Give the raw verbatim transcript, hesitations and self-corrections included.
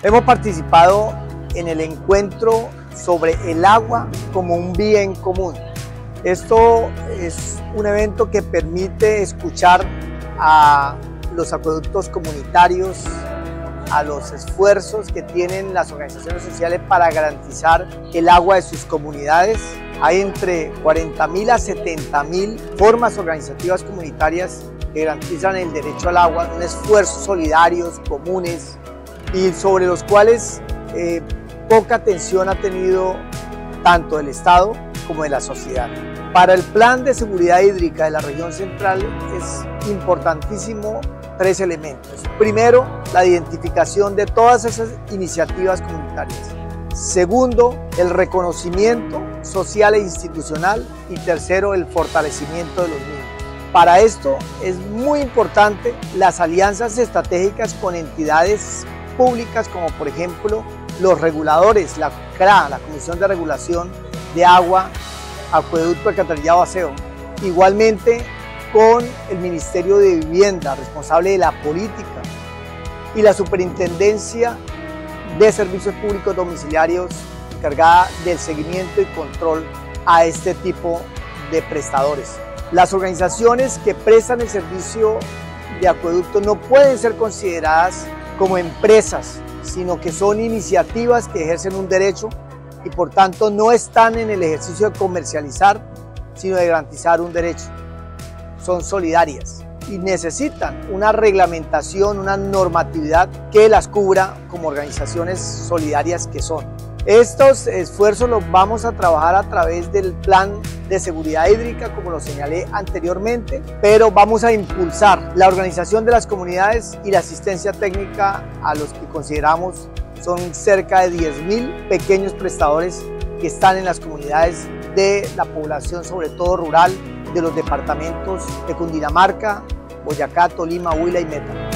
Hemos participado en el encuentro sobre el agua como un bien común. Esto es un evento que permite escuchar a los acueductos comunitarios, a los esfuerzos que tienen las organizaciones sociales para garantizar el agua de sus comunidades. Hay entre cuarenta mil a setenta mil formas organizativas comunitarias que garantizan el derecho al agua, un esfuerzo solidarios, comunes, y sobre los cuales eh, poca atención ha tenido tanto el Estado como de la sociedad. Para el Plan de Seguridad Hídrica de la Región Central es importantísimo tres elementos. Primero, la identificación de todas esas iniciativas comunitarias. Segundo, el reconocimiento social e institucional. Y tercero, el fortalecimiento de los mismos. Para esto es muy importante las alianzas estratégicas con entidades públicas como por ejemplo los reguladores, la C R A, la Comisión de Regulación de Agua, Acueducto, Alcantarillado, Aseo. Igualmente con el Ministerio de Vivienda, responsable de la política, y la Superintendencia de Servicios Públicos Domiciliarios, encargada del seguimiento y control a este tipo de prestadores. Las organizaciones que prestan el servicio de acueducto no pueden ser consideradas como empresas, sino que son iniciativas que ejercen un derecho y por tanto no están en el ejercicio de comercializar, sino de garantizar un derecho. Son solidarias y necesitan una reglamentación, una normatividad que las cubra como organizaciones solidarias que son. Estos esfuerzos los vamos a trabajar a través del Plan de Seguridad Hídrica, como lo señalé anteriormente, pero vamos a impulsar la organización de las comunidades y la asistencia técnica a los que consideramos son cerca de diez mil pequeños prestadores que están en las comunidades de la población, sobre todo rural, de los departamentos de Cundinamarca, Boyacá, Tolima, Huila y Meta.